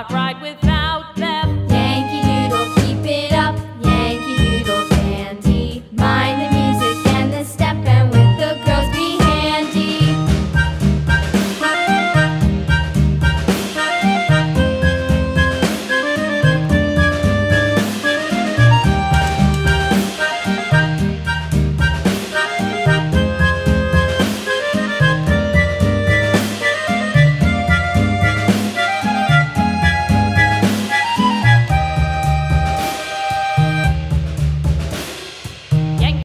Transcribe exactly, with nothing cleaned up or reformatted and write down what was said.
not right with